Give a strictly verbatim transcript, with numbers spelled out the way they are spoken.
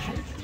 Cancelled.